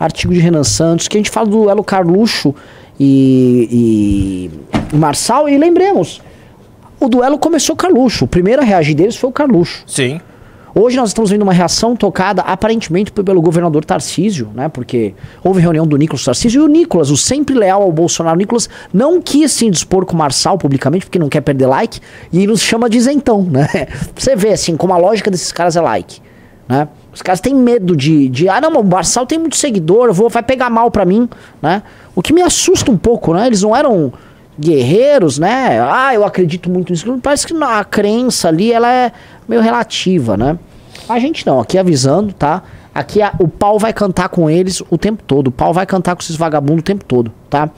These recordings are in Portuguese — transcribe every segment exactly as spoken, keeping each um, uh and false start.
artigo de Renan Santos, que a gente fala do duelo Carluxo e, e Marçal, e lembremos, o duelo começou Carluxo, o primeiro a reagir deles foi o Carluxo. Sim. Hoje nós estamos vendo uma reação tocada aparentemente pelo governador Tarcísio, né? Porque houve reunião do Nicolas Tarcísio e o Nicolas, o sempre leal ao Bolsonaro, o Nicolas não quis se indispor com o Marçal publicamente porque não quer perder like e nos chama de isentão, né? Você vê assim como a lógica desses caras é like, né? Os caras têm medo de, de ah não, o Marçal tem muito seguidor, eu vou, vai pegar mal pra mim, né? O que me assusta um pouco, né? Eles não eram guerreiros, né? Ah, eu acredito muito nisso. Parece que a crença ali, ela é meio relativa, né? A gente não, aqui avisando, tá? Aqui a, o pau vai cantar com eles o tempo todo. O pau vai cantar com esses vagabundos o tempo todo, tá?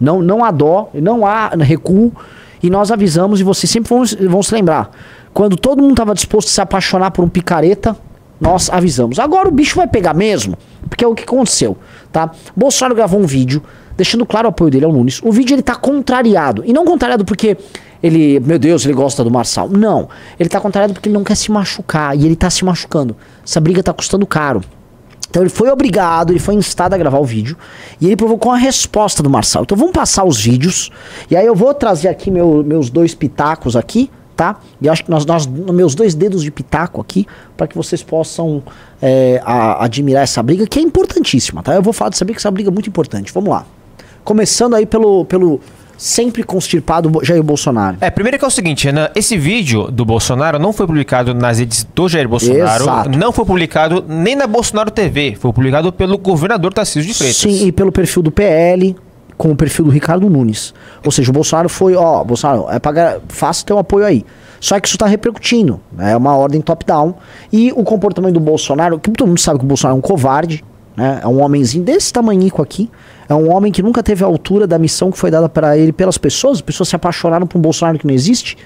Não, não há dó, não há recuo. E nós avisamos e vocês sempre vão, vão se lembrar. Quando todo mundo tava disposto a se apaixonar por um picareta, nós avisamos. Agora o bicho vai pegar mesmo, porque é o que aconteceu, tá? Bolsonaro gravou um vídeo deixando claro o apoio dele ao Nunes. O vídeo ele tá contrariado. E não contrariado porque ele, meu Deus, ele gosta do Marçal. Não. Ele tá contrariado porque ele não quer se machucar. E ele tá se machucando. Essa briga tá custando caro. Então ele foi obrigado, ele foi instado a gravar o vídeo. E ele provocou a resposta do Marçal. Então vamos passar os vídeos. E aí eu vou trazer aqui meu, meus dois pitacos aqui, tá? E acho que nós, nós, meus dois dedos de pitaco aqui, para que vocês possam é, a, admirar essa briga, que é importantíssima, tá? Eu vou falar dessa briga, que essa briga é muito importante. Vamos lá. Começando aí pelo, pelo sempre constipado Jair Bolsonaro. É, primeiro que é o seguinte, Renan, esse vídeo do Bolsonaro não foi publicado nas redes do Jair Bolsonaro. Exato. Não foi publicado nem na Bolsonaro T V, foi publicado pelo governador Tarcísio de Freitas. Sim, e pelo perfil do P L, com o perfil do Ricardo Nunes. Ou seja, o Bolsonaro foi, ó, Bolsonaro, é pra, faça teu apoio aí. Só que isso tá repercutindo, né? É uma ordem top-down. E o comportamento do Bolsonaro, que todo mundo sabe que o Bolsonaro é um covarde, né? É um homenzinho desse tamanhico aqui. É um homem que nunca teve a altura da missão que foi dada para ele pelas pessoas. As pessoas se apaixonaram por um Bolsonaro que não existe.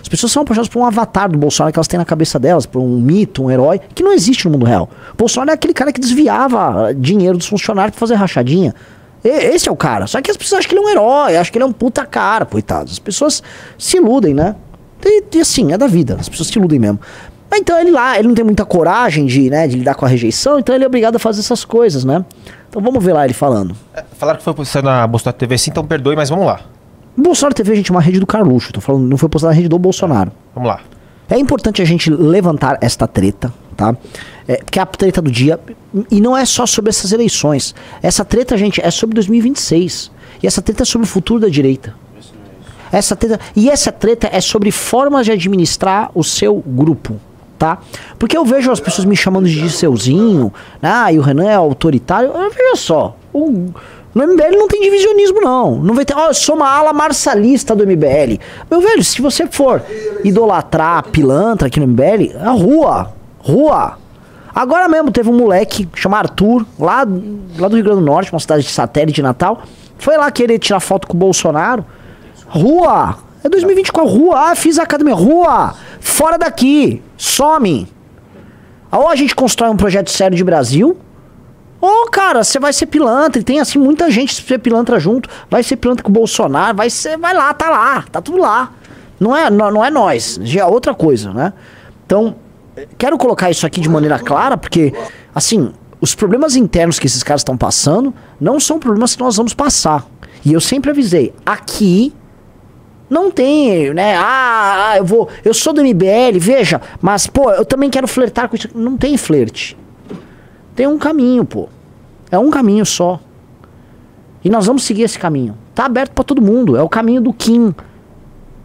As pessoas são apaixonadas por um avatar do Bolsonaro que elas têm na cabeça delas, por um mito, um herói, que não existe no mundo real. O Bolsonaro é aquele cara que desviava dinheiro dos funcionários para fazer rachadinha. E, esse é o cara. Só que as pessoas acham que ele é um herói, acham que ele é um puta cara, coitados. As pessoas se iludem, né? E, e assim, é da vida. As pessoas se iludem mesmo. Mas então ele lá, ele não tem muita coragem de, né, de lidar com a rejeição, então ele é obrigado a fazer essas coisas, né? Então vamos ver lá ele falando. É, falaram que foi postado na Bolsonaro T V, sim, então perdoe, mas vamos lá. Bolsonaro T V, gente, é uma rede do Carluxo. Tô falando, não foi postado na rede do Bolsonaro. Vamos lá. É importante a gente levantar esta treta, tá? É, porque é a treta do dia, e não é só sobre essas eleições. Essa treta, gente, é sobre dois mil e vinte e seis. E essa treta é sobre o futuro da direita. Essa treta, e essa treta é sobre formas de administrar o seu grupo. Tá? Porque eu vejo as pessoas me chamando de disseuzinho, ah, e o Renan é autoritário. Veja só, o, no M B L não tem divisionismo não, não vai ter, ó, oh, eu sou uma ala marçalista do M B L. Meu velho, se você for idolatrar pilantra aqui no M B L, a rua, rua. Agora mesmo teve um moleque chamado Arthur, lá, lá do Rio Grande do Norte, uma cidade de satélite de Natal, foi lá querer tirar foto com o Bolsonaro, rua. É dois mil e vinte e quatro, rua, ah, fiz a academia, rua, fora daqui, some. Ou a gente constrói um projeto sério de Brasil, ou, cara, você vai ser pilantra, e tem, assim, muita gente ser pilantra junto, vai ser pilantra com o Bolsonaro, vai ser, vai lá, tá lá, tá tudo lá. Não é, não, não é nós, já é outra coisa, né? Então, quero colocar isso aqui de maneira clara, porque, assim, os problemas internos que esses caras estão passando, não são problemas que nós vamos passar. E eu sempre avisei, aqui... Não tem, né? Ah, eu vou. Eu sou do M B L, veja, mas, pô, eu também quero flertar com isso. Não tem flerte. Tem um caminho, pô. É um caminho só. E nós vamos seguir esse caminho. Tá aberto pra todo mundo. É o caminho do Kim.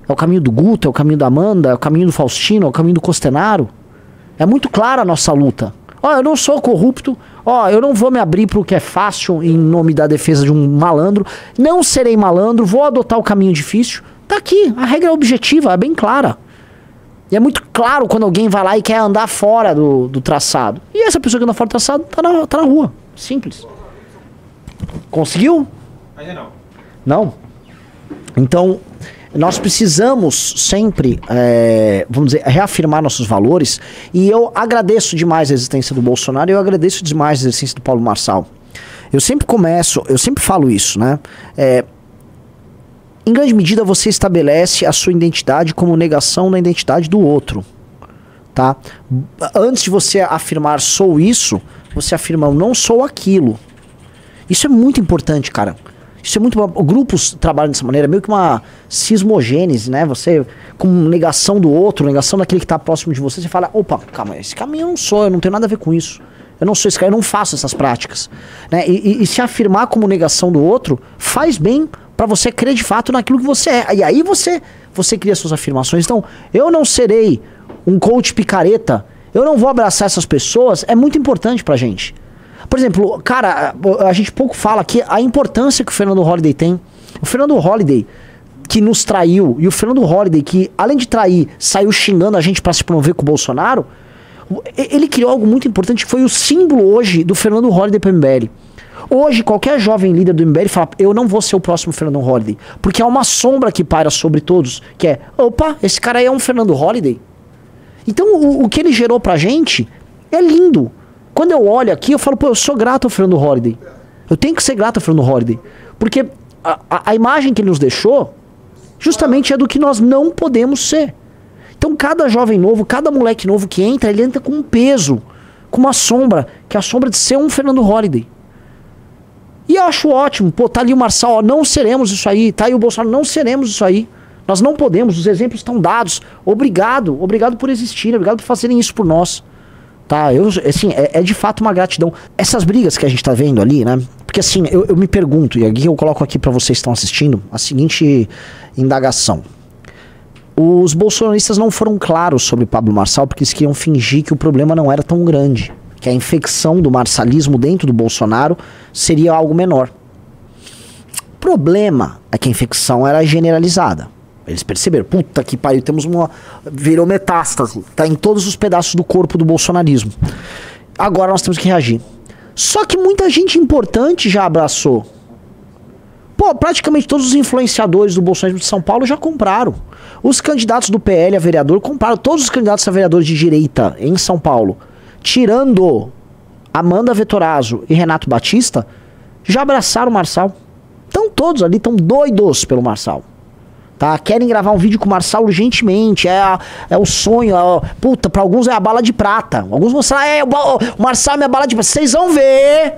É o caminho do Guto, é o caminho da Amanda, é o caminho do Faustino, é o caminho do Costenaro. É muito clara a nossa luta. Ó, eu não sou corrupto. Ó, eu não vou me abrir pro que é fácil em nome da defesa de um malandro. Não serei malandro, vou adotar o caminho difícil. Tá aqui, a regra é objetiva, é bem clara. E é muito claro quando alguém vai lá e quer andar fora do, do traçado. E essa pessoa que anda fora do traçado tá na, tá na rua. Simples. Conseguiu? Ainda não. Não? Então, nós precisamos sempre, é, vamos dizer, reafirmar nossos valores. E eu agradeço demais a existência do Bolsonaro e eu agradeço demais a existência do Paulo Marçal. Eu sempre começo, eu sempre falo isso, né? É... Em grande medida você estabelece a sua identidade como negação da identidade do outro, tá? Antes de você afirmar sou isso, você afirma eu não sou aquilo. Isso é muito importante, cara. Isso é muito bom. Grupos trabalham dessa maneira, meio que uma cismogênese, né? Você, com negação do outro, negação daquele que está próximo de você, você fala, opa, calma, esse caminho eu não sou, eu não tenho nada a ver com isso. Eu não sou esse cara, eu não faço essas práticas. Né? E, e, e se afirmar como negação do outro, faz bem para você crer de fato naquilo que você é. E aí você, você cria suas afirmações. Então, eu não serei um coach picareta, eu não vou abraçar essas pessoas, é muito importante pra gente. Por exemplo, cara, a gente pouco fala aqui a importância que o Fernando Holiday tem. O Fernando Holiday, que nos traiu, e o Fernando Holiday, que além de trair, saiu xingando a gente pra se promover com o Bolsonaro, ele criou algo muito importante, que foi o símbolo hoje do Fernando Holiday pro M B L. Hoje, qualquer jovem líder do M B L fala, eu não vou ser o próximo Fernando Holiday, porque há uma sombra que paira sobre todos, que é, opa, esse cara aí é um Fernando Holiday. Então, o, o que ele gerou pra gente é lindo. Quando eu olho aqui, eu falo, pô, eu sou grato ao Fernando Holiday. Eu tenho que ser grato ao Fernando Holiday. Porque a, a, a imagem que ele nos deixou, justamente é do que nós não podemos ser. Então cada jovem novo, cada moleque novo que entra, ele entra com um peso, com uma sombra, que é a sombra de ser um Fernando Holiday. E eu acho ótimo, pô, tá ali o Marçal, ó, não seremos isso aí, tá aí o Bolsonaro, não seremos isso aí. Nós não podemos, os exemplos estão dados. Obrigado, obrigado por existirem, obrigado por fazerem isso por nós. Tá, eu, assim, é, é de fato uma gratidão. Essas brigas que a gente tá vendo ali, né? Porque assim, eu, eu me pergunto, e aqui eu coloco aqui pra vocês que estão assistindo, a seguinte indagação. Os bolsonaristas não foram claros sobre Pablo Marçal porque eles queriam fingir que o problema não era tão grande. Que a infecção do marçalismo dentro do Bolsonaro seria algo menor. O problema é que a infecção era generalizada. Eles perceberam, puta que pariu, temos uma... virou metástase, tá em todos os pedaços do corpo do bolsonarismo. Agora nós temos que reagir. Só que muita gente importante já abraçou. Pô, praticamente todos os influenciadores do bolsonarismo de São Paulo já compraram. Os candidatos do P L a vereador compraram, todos os candidatos a vereador de direita em São Paulo, tirando Amanda Vettorazzo e Renato Batista, já abraçaram o Marçal. Então todos ali estão doidos pelo Marçal. Tá? Querem gravar um vídeo com o Marçal urgentemente, é, a, é o sonho, é a, puta, pra alguns é a bala de prata, alguns vão falar, é, o, o Marçal é minha bala de prata, vocês vão ver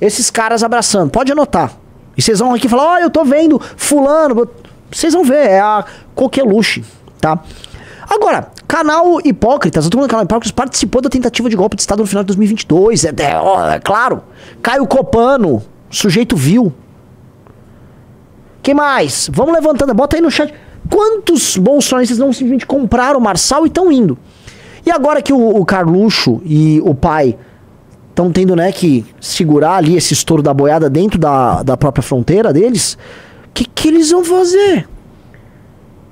esses caras abraçando, pode anotar, e vocês vão aqui falar, olha, eu tô vendo fulano, vocês vão ver, é a coqueluche, tá? Agora, canal Hipócritas, todo mundo do canal Hipócritas participou da tentativa de golpe de Estado no final de dois mil e vinte e dois, é, é, ó, é claro, Caio Copano, sujeito vil. Quem mais? Vamos levantando, bota aí no chat. Quantos bolsonaristas não simplesmente compraram o Marçal e estão indo? E agora que o, o Carluxo e o pai estão tendo, né, que segurar ali esse estouro da boiada dentro da, da própria fronteira deles, o que, que eles vão fazer?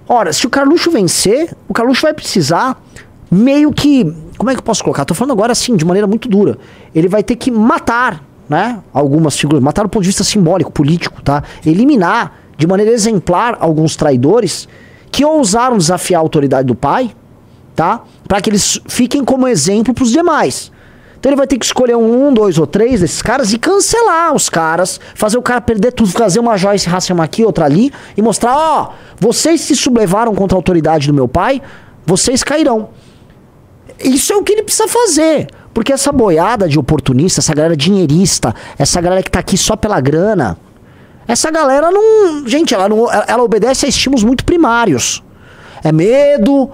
Ora, se o Carluxo vencer, o Carluxo vai precisar meio que... Como é que eu posso colocar? Tô falando agora assim, de maneira muito dura. Ele vai ter que matar, né, algumas figuras, matar do ponto de vista simbólico, político, tá? Eliminar... de maneira exemplar, alguns traidores que ousaram desafiar a autoridade do pai, tá? Pra que eles fiquem como exemplo pros demais. Então ele vai ter que escolher um, dois ou três desses caras e cancelar os caras, fazer o cara perder tudo, fazer uma Joyce Hasselman aqui, outra ali, e mostrar, ó, vocês se sublevaram contra a autoridade do meu pai, vocês cairão. Isso é o que ele precisa fazer. Porque essa boiada de oportunista, essa galera dinheirista, essa galera que tá aqui só pela grana, essa galera não... Gente, ela, não, ela obedece a estímulos muito primários. É medo,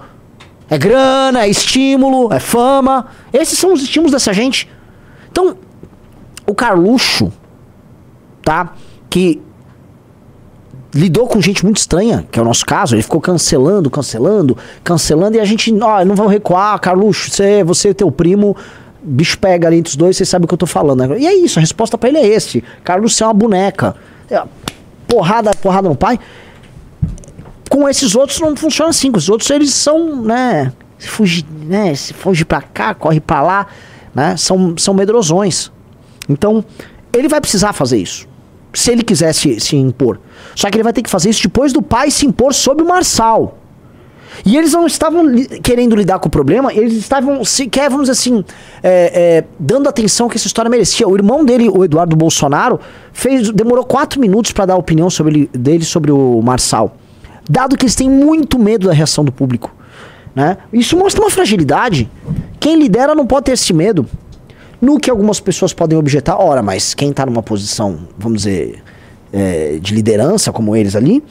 é grana, é estímulo, é fama. Esses são os estímulos dessa gente. Então, o Carluxo, tá? Que lidou com gente muito estranha, que é o nosso caso. Ele ficou cancelando, cancelando, cancelando. E a gente, ó, não vamos recuar. Carluxo, você, você e teu primo... Bicho pega ali entre os dois, vocês sabem o que eu tô falando. Né? E é isso, a resposta pra ele é esse. Carluxo é uma boneca. Porrada, porrada no pai. Com esses outros não funciona assim. Com esses outros eles são, né, se fuge, né, se fuge pra cá, corre pra lá, né, são, são medrosões. Então, ele vai precisar fazer isso. Se ele quiser se, se impor. Só que ele vai ter que fazer isso depois do pai se impor sobre o Marçal. E eles não estavam li querendo lidar com o problema, eles estavam sequer, vamos dizer assim, é, é, dando atenção que essa história merecia. O irmão dele, o Eduardo Bolsonaro, fez, demorou quatro minutos para dar a opinião sobre ele, dele sobre o Marçal. Dado que eles têm muito medo da reação do público. Né? Isso mostra uma fragilidade. Quem lidera não pode ter esse medo. No que algumas pessoas podem objetar, ora, mas quem está numa posição, vamos dizer, é, de liderança como eles ali,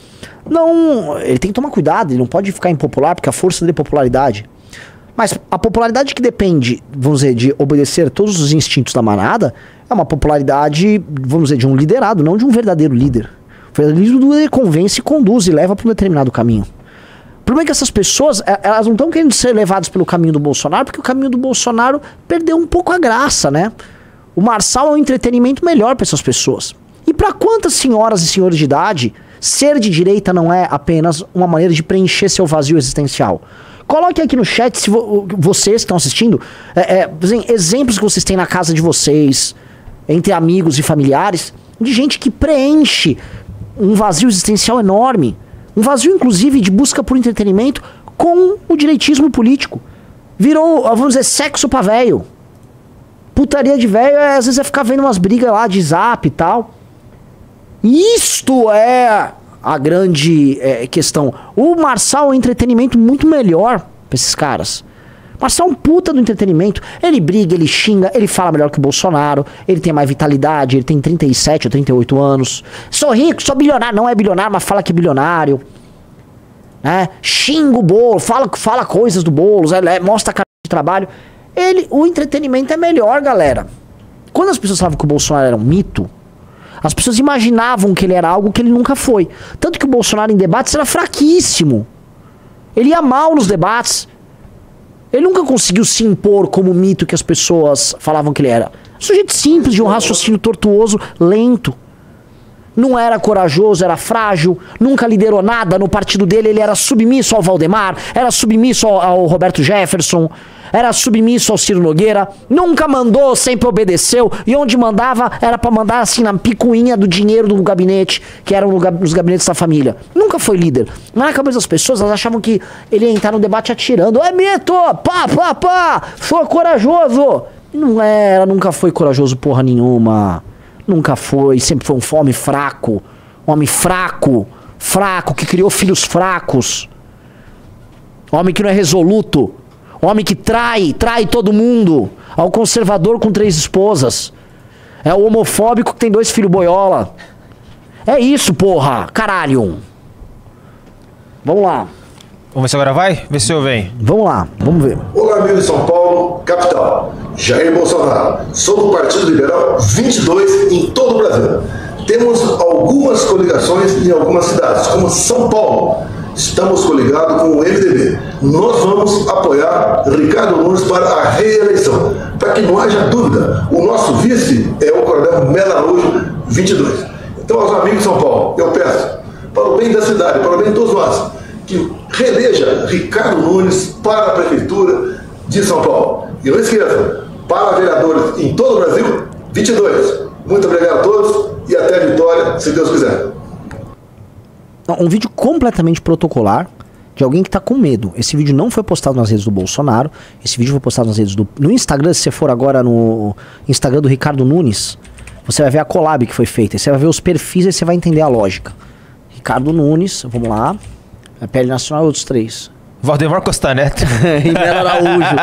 não, ele tem que tomar cuidado, ele não pode ficar impopular, porque a força da popularidade. Mas a popularidade que depende, vamos dizer, de obedecer todos os instintos da manada, é uma popularidade, vamos dizer, de um liderado, não de um verdadeiro líder. O verdadeiro líder convence, conduz e leva para um determinado caminho. O problema é que essas pessoas, elas não estão querendo ser levadas pelo caminho do Bolsonaro, porque o caminho do Bolsonaro perdeu um pouco a graça, né? O Marçal é um entretenimento melhor para essas pessoas. E para quantas senhoras e senhores de idade, ser de direita não é apenas uma maneira de preencher seu vazio existencial? Coloque aqui no chat, se vo vocês que estão assistindo, é, é, assim, exemplos que vocês têm na casa de vocês, entre amigos e familiares, de gente que preenche um vazio existencial enorme. Um vazio, inclusive, de busca por entretenimento com o direitismo político. Virou, vamos dizer, sexo pra véio. Putaria de véio, é, às vezes é ficar vendo umas brigas lá de zap e tal. Isto é a grande é, questão. O Marçal é um entretenimento muito melhor pra esses caras. Marçal é um puta do entretenimento. Ele briga, ele xinga, ele fala melhor que o Bolsonaro, ele tem mais vitalidade, ele tem trinta e sete ou trinta e oito anos. Sou rico, sou bilionário. Não é bilionário, mas fala que é bilionário. Né? Xinga o Boulos, fala, fala coisas do Boulos, é, mostra a cara de trabalho. Ele, o entretenimento é melhor, galera. Quando as pessoas falavam que o Bolsonaro era um mito, as pessoas imaginavam que ele era algo que ele nunca foi. Tanto que o Bolsonaro em debates era fraquíssimo. Ele ia mal nos debates. Ele nunca conseguiu se impor como mito que as pessoas falavam que ele era. Sujeito simples, de um raciocínio tortuoso, lento. Não era corajoso, era frágil, nunca liderou nada no partido dele. Ele era submisso ao Valdemar, era submisso ao, ao Roberto Jefferson, era submisso ao Ciro Nogueira. Nunca mandou, sempre obedeceu. E onde mandava, era pra mandar assim na picuinha do dinheiro do gabinete, que eram os gabinetes da família. Nunca foi líder. Mas na cabeça das pessoas, elas achavam que ele ia entrar no debate atirando. É mito, pá, pá, pá, sou corajoso. Não era, nunca foi corajoso porra nenhuma. Nunca foi, sempre foi um homem fraco. Homem fraco, fraco, que criou filhos fracos. Homem que não é resoluto. Homem que trai, trai todo mundo. É o conservador com três esposas. É o homofóbico que tem dois filhos boiola. É isso, porra, caralho. Vamos lá. Vamos ver se agora vai? Vê se eu venho. Vamos lá, vamos ver. Olá, amigos de São Paulo, capital. Jair Bolsonaro, sou do Partido Liberal vinte e dois em todo o Brasil. Temos algumas coligações em algumas cidades, como São Paulo. Estamos coligados com o M D B. Nós vamos apoiar Ricardo Nunes para a reeleição. Para que não haja dúvida, o nosso vice é o Coronel Mello Araújo, vinte e dois. Então, aos amigos de São Paulo, eu peço, para o bem da cidade, para o bem de todos nós, que reeleja Ricardo Nunes para a Prefeitura de São Paulo. E não esqueça, para vereadores em todo o Brasil, vinte e dois. Muito obrigado a todos e até a vitória, se Deus quiser. Um vídeo completamente protocolar de alguém que tá com medo. Esse vídeo não foi postado nas redes do Bolsonaro. Esse vídeo foi postado nas redes do... No Instagram, se você for agora no Instagram do Ricardo Nunes, você vai ver a collab que foi feita. Você vai ver os perfis e você vai entender a lógica. Ricardo Nunes, vamos lá. É P L Nacional e outros três. Valdemar Costa Neto. E Mello Araújo.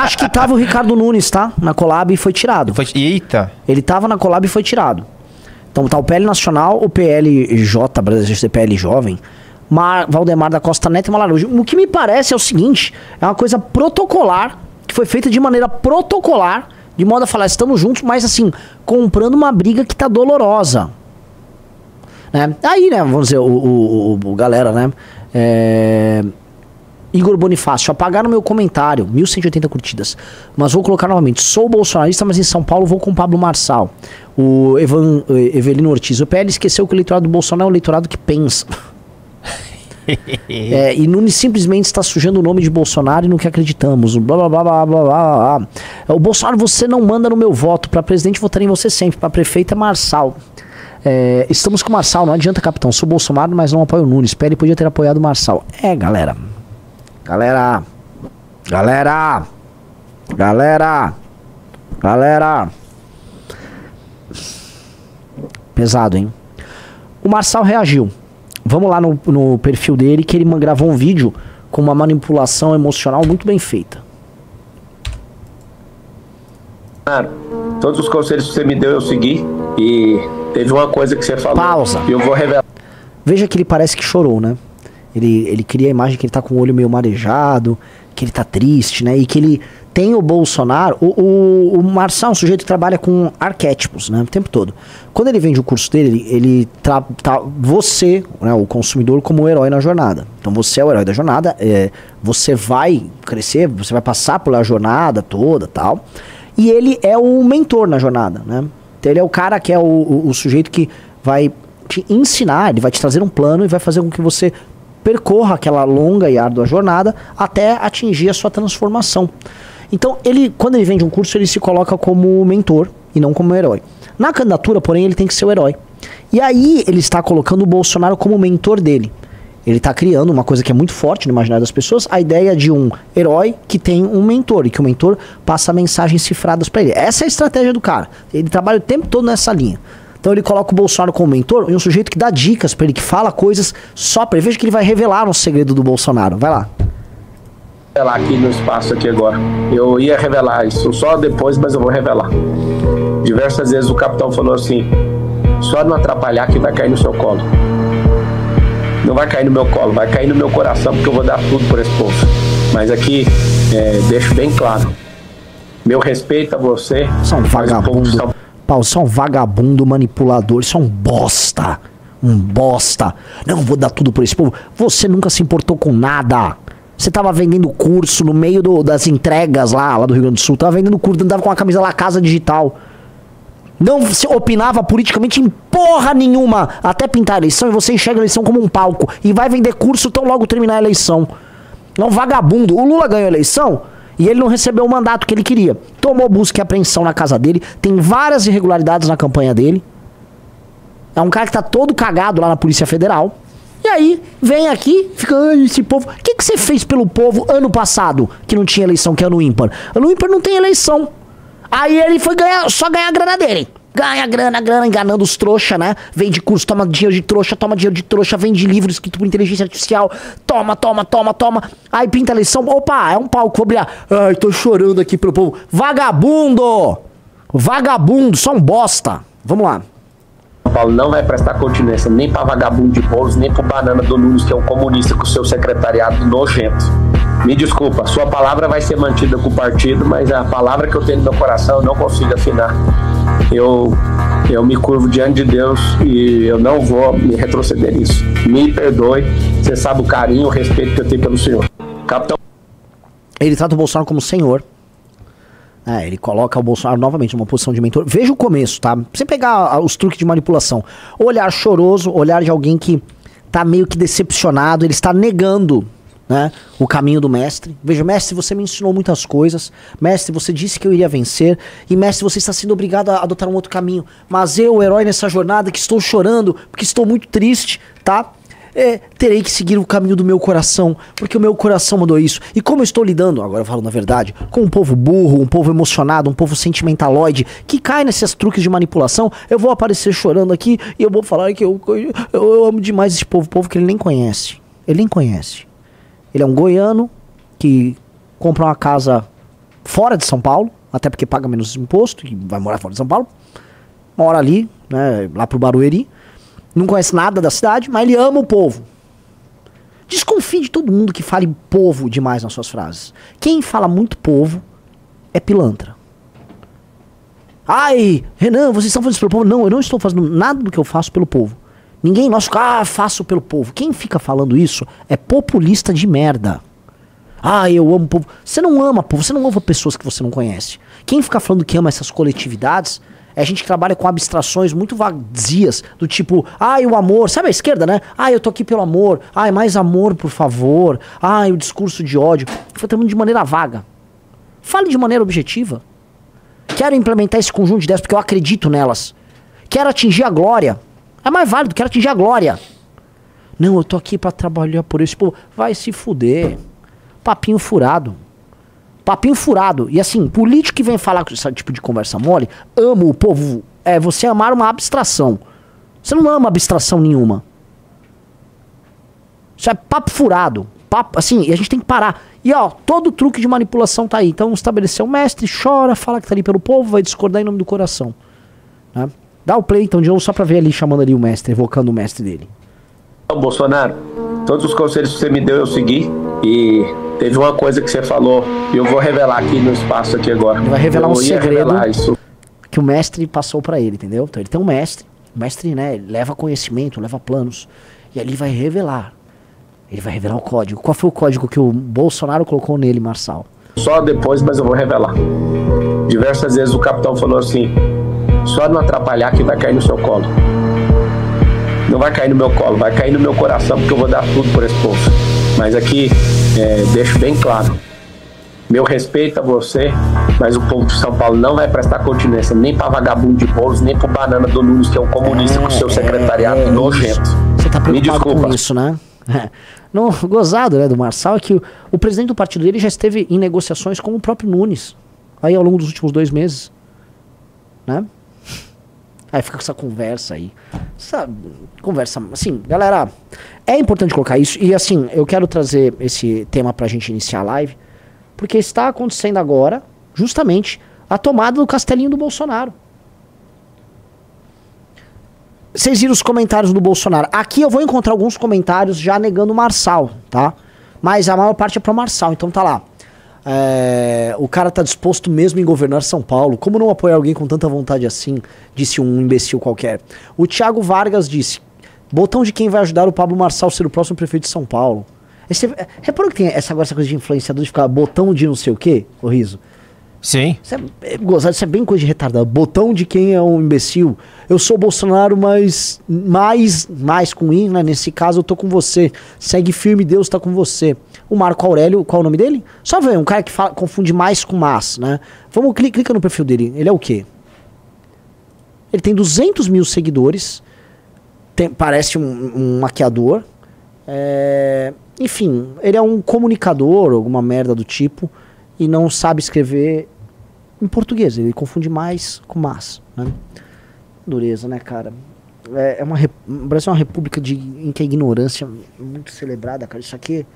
Acho que tava o Ricardo Nunes, tá? Na collab e foi tirado. Foi... Eita. Ele tava na collab e foi tirado. Então tá o P L Nacional, o P L J, P L Jovem, Mar, Valdemar da Costa Neto e Mello Araújo. O que me parece é o seguinte, é uma coisa protocolar, que foi feita de maneira protocolar, de modo a falar, estamos juntos, mas assim, comprando uma briga que tá dolorosa. Né? Aí, né, vamos dizer, o, o, o, o galera, né, é... Igor Bonifácio, apagaram meu comentário, mil cento e oitenta curtidas, mas vou colocar novamente, sou bolsonarista, mas em São Paulo vou com Pablo Marçal. O Evan, Evelino Ortiz, o P L esqueceu que o eleitorado do Bolsonaro é o eleitorado que pensa. É, e Nunes simplesmente está sujando o nome de Bolsonaro e no que acreditamos, blá blá blá blá blá blá. O Bolsonaro, você não manda no meu voto, para presidente votarei em você sempre, para prefeita Marçal. É, estamos com o Marçal, não adianta, capitão, sou Bolsonaro, mas não apoio o Nunes, P L podia ter apoiado o Marçal. É, galera... Galera, galera, galera, galera, pesado, hein? O Marçal reagiu. Vamos lá no, no perfil dele, que ele gravou um vídeo com uma manipulação emocional muito bem feita. Bolsonaro, todos os conselhos que você me deu eu segui, e teve uma coisa que você falou. Pausa. E eu vou revelar. Veja que ele parece que chorou, né? Ele, ele cria a imagem que ele tá com o olho meio marejado, que ele tá triste, né? E que ele tem o Bolsonaro... O, o, o Marçal é um sujeito que trabalha com arquétipos, né? O tempo todo. Quando ele vende o curso dele, ele, ele tá você, né, o consumidor, como o herói na jornada. Então você é o herói da jornada, é, você vai crescer, você vai passar pela jornada toda e tal. E ele é o mentor na jornada, né? Então ele é o cara que é o, o, o sujeito que vai te ensinar, ele vai te trazer um plano e vai fazer com que você percorra aquela longa e árdua jornada até atingir a sua transformação. Então, ele, quando ele vende um curso, ele se coloca como mentor e não como herói. Na candidatura, porém, ele tem que ser o herói. E aí, ele está colocando o Bolsonaro como mentor dele. Ele está criando uma coisa que é muito forte no imaginário das pessoas, a ideia de um herói que tem um mentor, e que o mentor passa mensagens cifradas para ele. Essa é a estratégia do cara. Ele trabalha o tempo todo nessa linha. Então ele coloca o Bolsonaro como mentor e um sujeito que dá dicas pra ele, que fala coisas só pra ele. Veja que ele vai revelar um segredo do Bolsonaro. Vai lá. Vou revelar aqui no espaço aqui agora. Eu ia revelar isso só depois, mas eu vou revelar. Diversas vezes o capitão falou assim: só não atrapalhar que vai cair no seu colo. Não vai cair no meu colo, vai cair no meu coração, porque eu vou dar tudo por esse povo. Mas aqui, é, deixo bem claro, meu respeito a você. São vagabundos. Paulo, você é um vagabundo manipulador, isso é um bosta, um bosta. Não, vou dar tudo por esse povo. Você nunca se importou com nada. Você tava vendendo curso no meio do, das entregas lá, lá do Rio Grande do Sul. Tava vendendo curso, andava com uma camisa lá, Casa Digital. Não se opinava politicamente em porra nenhuma até pintar a eleição, e você enxerga a eleição como um palco. E vai vender curso tão logo terminar a eleição. É um vagabundo. O Lula ganhou a eleição... E ele não recebeu o mandato que ele queria. Tomou busca e apreensão na casa dele. Tem várias irregularidades na campanha dele. É um cara que tá todo cagado lá na Polícia Federal. E aí, vem aqui, fica... Esse povo... O que que você fez pelo povo ano passado? Que não tinha eleição, que é ano ímpar. Ano ímpar não tem eleição. Aí ele foi ganhar, só ganhar a grana dele. Ganha grana, grana, enganando os trouxa, né? Vende curso, toma dinheiro de trouxa, toma dinheiro de trouxa, vende livro escrito por inteligência artificial, toma, toma, toma, toma. Aí pinta a eleição, opa, é um palco, vou brilhar. Ai, tô chorando aqui pro povo. Vagabundo! Vagabundo, só um bosta. Vamos lá. São Paulo não vai prestar continência nem pra vagabundo de Boulos, nem pro banana do Nunes, que é um comunista com seu secretariado nojento. Me desculpa, sua palavra vai ser mantida com o partido, mas a palavra que eu tenho no meu coração eu não consigo afinar. Eu, eu me curvo diante de Deus e eu não vou me retroceder nisso. Me perdoe, você sabe o carinho, o respeito que eu tenho pelo senhor. Capitão... Ele trata o Bolsonaro como senhor. É, ele coloca o Bolsonaro novamente numa posição de mentor. Veja o começo, tá? Sem pegar os truques de manipulação. Olhar choroso, olhar de alguém que tá meio que decepcionado, ele está negando... Né? O caminho do mestre. Veja, mestre, você me ensinou muitas coisas. Mestre, você disse que eu iria vencer. E mestre, você está sendo obrigado a adotar um outro caminho. Mas eu, o herói nessa jornada, que estou chorando, porque estou muito triste, tá? É, terei que seguir o caminho do meu coração, porque o meu coração mandou isso. E como eu estou lidando, agora eu falo na verdade, com um povo burro, um povo emocionado, um povo sentimentaloide, que cai nesses truques de manipulação, eu vou aparecer chorando aqui e eu vou falar que eu, eu, eu amo demais esse povo, povo que ele nem conhece. Ele nem conhece. Ele é um goiano que compra uma casa fora de São Paulo, até porque paga menos imposto e vai morar fora de São Paulo. Mora ali, né, lá pro Barueri. Não conhece nada da cidade, mas ele ama o povo. Desconfie de todo mundo que fale povo demais nas suas frases. Quem fala muito povo é pilantra. Ai, Renan, vocês estão fazendo isso pelo povo? Não, eu não estou fazendo nada do que eu faço pelo povo. Ninguém, nosso, ah, faço pelo povo. Quem fica falando isso é populista de merda. Ah, eu amo o povo. Você não ama povo, você não ama pessoas que você não conhece. Quem fica falando que ama essas coletividades é gente que trabalha com abstrações muito vazias, do tipo, ah, o amor, sabe a esquerda, né? Ah, eu tô aqui pelo amor. Ah, mais amor, por favor. Ah, o discurso de ódio. Fica tratando de maneira vaga. Fale de maneira objetiva. Quero implementar esse conjunto de ideias porque eu acredito nelas. Quero atingir a glória. É mais válido, quero atingir a glória. Não, eu tô aqui pra trabalhar por esse povo. Vai se fuder. Papinho furado. Papinho furado. E assim, político que vem falar com esse tipo de conversa mole, amo o povo. É você amar uma abstração. Você não ama abstração nenhuma. Isso é papo furado. papo, assim, a gente tem que parar. E ó, todo o truque de manipulação tá aí. Então estabelecer o mestre, chora, fala que tá ali pelo povo, vai discordar em nome do coração. Né? Dá o play então de novo só pra ver ali, chamando ali o mestre, evocando o mestre dele. Bolsonaro, todos os conselhos que você me deu eu segui e teve uma coisa que você falou e eu vou revelar aqui no espaço aqui agora. Ele vai revelar eu um segredo revelar que o mestre passou pra ele, entendeu? Então ele tem um mestre, o mestre, né, ele leva conhecimento, leva planos e ali vai revelar. Ele vai revelar o código. Qual foi o código que o Bolsonaro colocou nele, Marçal? Só depois, mas eu vou revelar. Diversas vezes o capitão falou assim, só não atrapalhar que vai cair no seu colo. Não vai cair no meu colo, vai cair no meu coração, porque eu vou dar tudo por esse povo. Mas aqui, é, deixo bem claro, meu respeito a você, mas o povo de São Paulo não vai prestar continência nem para vagabundo de Bolsonaro, nem para banana do Nunes, que é um comunista é, com seu secretariado é, é, nojento. Você tá preocupado com isso, né? Não, gozado, né, do Marçal, é que o, o presidente do partido dele já esteve em negociações com o próprio Nunes, aí ao longo dos últimos dois meses, né? Aí fica com essa conversa aí, essa conversa, assim, galera, é importante colocar isso, e assim, eu quero trazer esse tema pra gente iniciar a live, porque está acontecendo agora, justamente, a tomada do castelinho do Bolsonaro. Vocês viram os comentários do Bolsonaro. Aqui eu vou encontrar alguns comentários já negando o Marçal, tá? Mas a maior parte é pro Marçal, então tá lá. É, o cara tá disposto mesmo em governar São Paulo. Como não apoiar alguém com tanta vontade assim? Disse um imbecil qualquer. O Thiago Vargas disse, botão de quem vai ajudar o Pablo Marçal ser o próximo prefeito de São Paulo. Esse, repara que tem essa, agora essa coisa de influenciador de ficar botão de não sei o quê, o riso. Sim. Isso é, é, gozado, isso é bem coisa de retardado. Botão de quem é um imbecil. Eu sou Bolsonaro, mas mais, mais com I, né? Nesse caso eu tô com você. Segue firme, Deus tá com você. O Marco Aurélio, qual é o nome dele? Só vem, um cara que fala, confunde mais com mais, né? Vamos, clica, clica no perfil dele. Ele é o quê? Ele tem duzentos mil seguidores. Tem, parece um, um maquiador. É, enfim, ele é um comunicador, alguma merda do tipo. E não sabe escrever em português. Ele confunde mais com mas, né? Dureza, né, cara? É, é uma rep... O Brasil é uma república de... em que a ignorância é muito celebrada, cara. Isso aqui...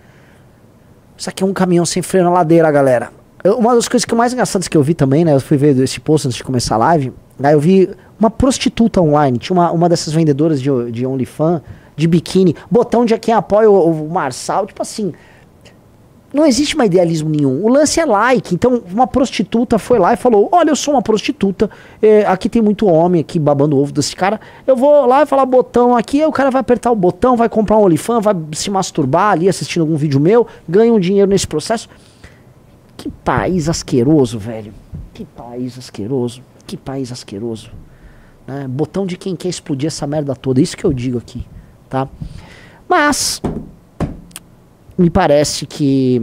Isso aqui é um caminhão sem freio na ladeira, galera. Eu, uma das coisas que mais engraçadas que eu vi também, né? Eu fui ver esse post antes de começar a live. Aí eu vi uma prostituta online. Tinha uma, uma dessas vendedoras de, de OnlyFans, de biquíni. Botão de quem apoia o, o Marçal. Tipo assim... Não existe mais idealismo nenhum. O lance é like. Então, uma prostituta foi lá e falou, olha, eu sou uma prostituta, é, aqui tem muito homem aqui babando o ovo desse cara, eu vou lá e falar botão aqui, aí o cara vai apertar o botão, vai comprar um OnlyFans, vai se masturbar ali assistindo algum vídeo meu, ganha um dinheiro nesse processo. Que país asqueroso, velho. Que país asqueroso. Que país asqueroso. Né? Botão de quem quer explodir essa merda toda. Isso que eu digo aqui, tá? Mas... me parece que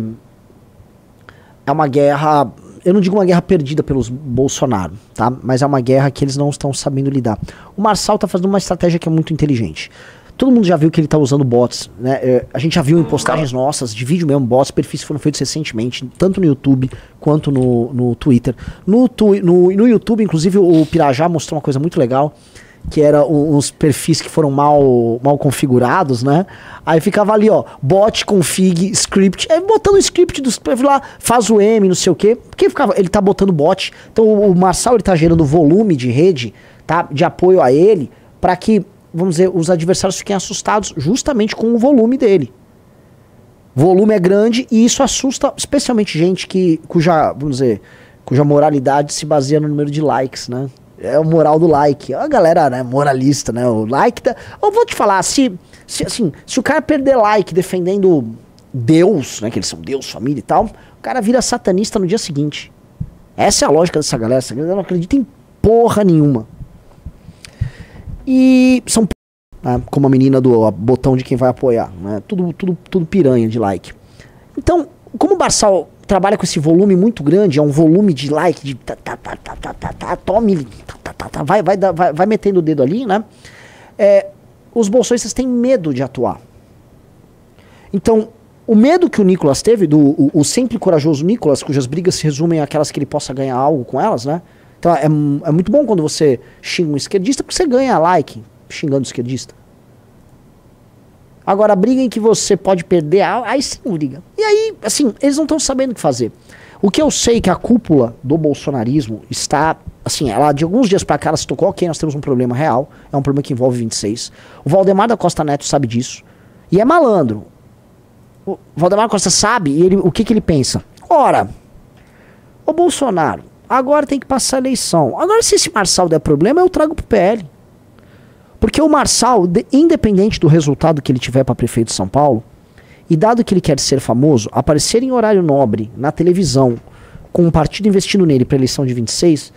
é uma guerra, eu não digo uma guerra perdida pelos Bolsonaro, tá? Mas é uma guerra que eles não estão sabendo lidar. O Marçal tá fazendo uma estratégia que é muito inteligente. Todo mundo já viu que ele tá usando bots, né? É, a gente já viu em postagens nossas, de vídeo mesmo, bots, perfis foram feitos recentemente, tanto no YouTube quanto no, no Twitter. No, tu, no, no YouTube, inclusive, o Pirajá mostrou uma coisa muito legal, que eram uns perfis que foram mal, mal configurados, né? Aí ficava ali, ó, bot, config, script. É botando o script dos perfis lá, faz o M, não sei o quê. Porque ficava, ele tá botando bot. Então o Marçal, ele tá gerando volume de rede, tá? De apoio a ele, para que, vamos dizer, os adversários fiquem assustados justamente com o volume dele. Volume é grande e isso assusta especialmente gente que, cuja, vamos dizer, cuja moralidade se baseia no número de likes, né? É o moral do like. A galera, né, moralista, né? O like tá... Eu vou te falar, se, se, assim, se o cara perder like defendendo Deus, né? Que eles são Deus, família e tal, o cara vira satanista no dia seguinte. Essa é a lógica dessa galera. Essa galera não acredita em porra nenhuma. E são... né, como a menina do a botão de quem vai apoiar, né? Tudo, tudo, tudo piranha de like. Então, como o Marçal... trabalha com esse volume muito grande, é um volume de like, de tá, tá, tá, tá, tá, tá, tá, tome, tá, tá, tá, tá, vai, vai, vai, vai metendo o dedo ali, né? É, os bolsonistas têm medo de atuar. Então, o medo que o Nicolas teve, do, o, o sempre corajoso Nicolas, cujas brigas se resumem àquelas que ele possa ganhar algo com elas, né? Então, é, é muito bom quando você xinga um esquerdista, porque você ganha like xingando o esquerdista. Agora, a briga em que você pode perder, aí sim briga. E aí, assim, eles não estão sabendo o que fazer. O que eu sei é que a cúpula do bolsonarismo está, assim, ela de alguns dias para cá ela se tocou, ok, nós temos um problema real, é um problema que envolve vinte e seis. O Valdemar Costa Neto sabe disso e é malandro. O Valdemar Costa sabe e ele, o que, que ele pensa? Ora, o Bolsonaro agora tem que passar a eleição. Agora se esse Marçal der problema, eu trago pro P L. Porque o Marçal, de, independente do resultado que ele tiver para prefeito de São Paulo, e dado que ele quer ser famoso, aparecer em horário nobre, na televisão, com um partido investindo nele para a eleição de vinte e seis,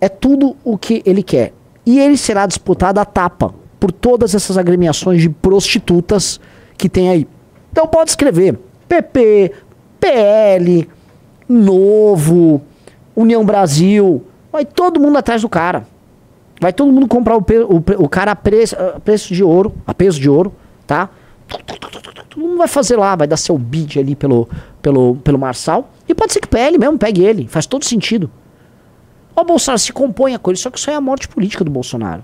é tudo o que ele quer. E ele será disputado à tapa por todas essas agremiações de prostitutas que tem aí. Então pode escrever P P, P L, Novo, União Brasil, vai todo mundo atrás do cara. Vai todo mundo comprar o, o, o cara a, pre, a preço de ouro, a peso de ouro, tá? Todo mundo vai fazer lá, vai dar seu bid ali pelo, pelo, pelo Marçal. E pode ser que o P L mesmo pegue ele, faz todo sentido. O Bolsonaro se compõe a coisa, só que isso aí é a morte política do Bolsonaro.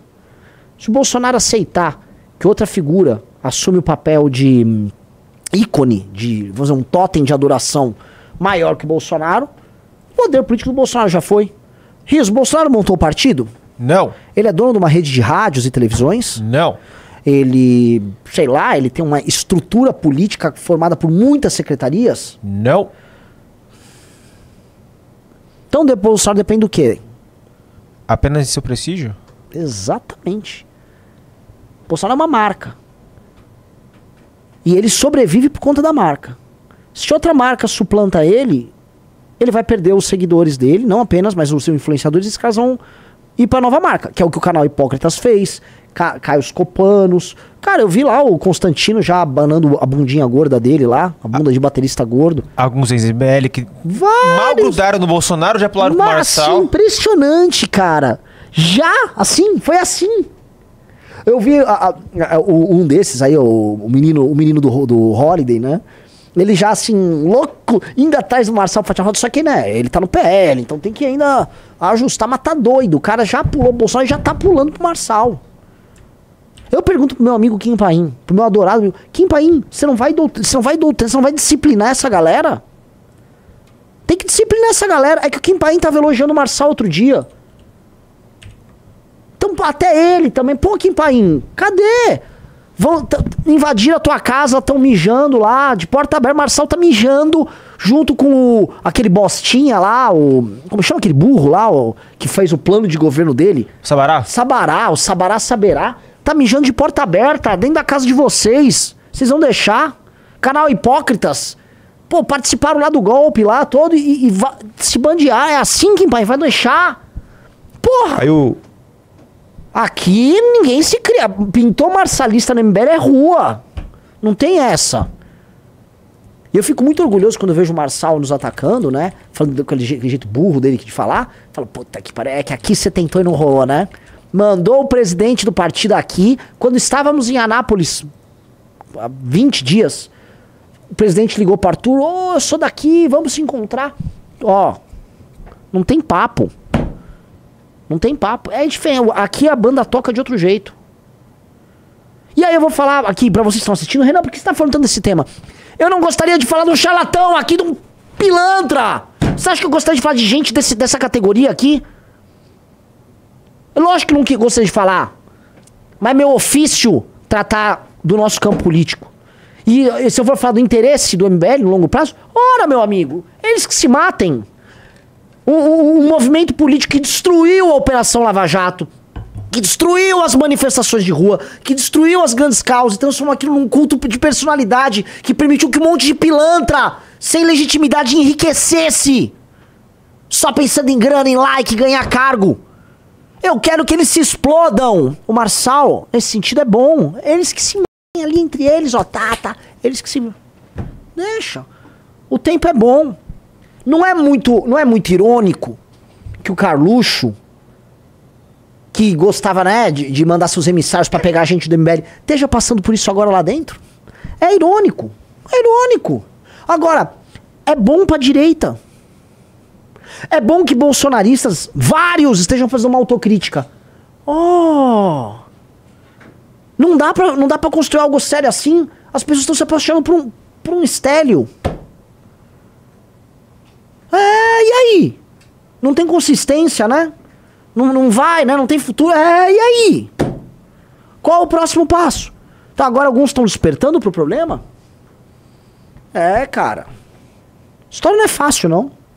Se o Bolsonaro aceitar que outra figura assume o papel de ícone, de, vamos dizer, um totem de adoração maior que o Bolsonaro, o poder político do Bolsonaro já foi. Riso, o Bolsonaro montou o partido? Não. Ele é dono de uma rede de rádios e televisões? Não. Ele, sei lá, ele tem uma estrutura política formada por muitas secretarias? Não. Então o Bolsonaro depende do quê? Apenas de seu prestígio? Exatamente. O Bolsonaro é uma marca. E ele sobrevive por conta da marca. Se outra marca suplanta ele, ele vai perder os seguidores dele, não apenas, mas os seus influenciadores, esses caras vão ir pra nova marca, que é o que o canal Hipócritas fez, Ca Caio Copanos. Cara, eu vi lá o Constantino já abanando a bundinha gorda dele lá, a bunda a, de baterista gordo. Alguns ex-M B L que vários, mal grudaram no Bolsonaro, já pularam pro Marçal. Assim, impressionante, cara. Já, assim, foi assim. Eu vi a, a, a, um desses aí, o, o menino, o menino do, do Holiday, né? Ele já, assim, louco, ainda atrás do Marçal Fatia, só que, né, ele tá no P L, então tem que ainda ajustar, mas tá doido. O cara já pulou o Bolsonaro e já tá pulando pro Marçal. Eu pergunto pro meu amigo Kim Paim, pro meu adorado amigo, Kim Paim, você não vai doutrinar, você não vai doutrinar, você não vai disciplinar essa galera? Tem que disciplinar essa galera. É que o Kim Paim tava elogiando o Marçal outro dia. Então, até ele também. Pô, Kim Paim, cadê? Vão invadir a tua casa, estão mijando lá, de porta aberta, o Marçal tá mijando junto com o, aquele bostinha lá, o como chama aquele burro lá, o, que fez o plano de governo dele? Sabará. Sabará, o Sabará Saberá, tá mijando de porta aberta, dentro da casa de vocês, vocês vão deixar? Canal Hipócritas, pô, participaram lá do golpe lá todo e, e se bandear, é assim que vai deixar? Porra! Aí o... Aqui ninguém se cria. Pintou marçalista no M B L é rua. Não tem essa. E eu fico muito orgulhoso quando eu vejo o Marçal nos atacando, né? Falando daquele jeito burro dele de falar. Fala, puta que pariu, é que aqui você tentou e não rolou, né? Mandou o presidente do partido aqui. Quando estávamos em Anápolis, há vinte dias, o presidente ligou para Arthur. Ô, oh, eu sou daqui, vamos se encontrar. Ó, oh, não tem papo. Não tem papo. É diferente. Aqui a banda toca de outro jeito. E aí eu vou falar aqui, pra vocês que estão assistindo, Renan, por que você tá falando tanto desse tema? Eu não gostaria de falar de um charlatão aqui, de um pilantra. Você acha que eu gostaria de falar de gente desse, dessa categoria aqui? Eu lógico que não gostaria de falar. Mas meu ofício tratar do nosso campo político. E, e se eu for falar do interesse do M B L no longo prazo, ora, meu amigo, eles que se matem. Um, um, um movimento político que destruiu a Operação Lava Jato, que destruiu as manifestações de rua, que destruiu as grandes causas, transformou aquilo num culto de personalidade, que permitiu que um monte de pilantra, sem legitimidade, enriquecesse. Só pensando em grana, em like, ganhar cargo. Eu quero que eles se explodam. O Marçal, nesse sentido, é bom. Eles que se matem ali entre eles, ó, tá, tá. Eles que se... Deixa. O tempo é bom. Não é, muito, não é muito irônico que o Carluxo, que gostava, né, de, de mandar seus emissários pra pegar a gente do M B L, esteja passando por isso agora lá dentro? É irônico. É irônico. Agora, é bom pra direita. É bom que bolsonaristas, vários, estejam fazendo uma autocrítica. Oh, Não dá pra, não dá pra construir algo sério assim. As pessoas estão se apaixonando por um, por um estélio. É, e aí? Não tem consistência, né? Não, não vai, né? Não tem futuro. É, e aí? Qual o próximo passo? Tá, agora alguns estão despertando pro problema? É, cara. História não é fácil, não.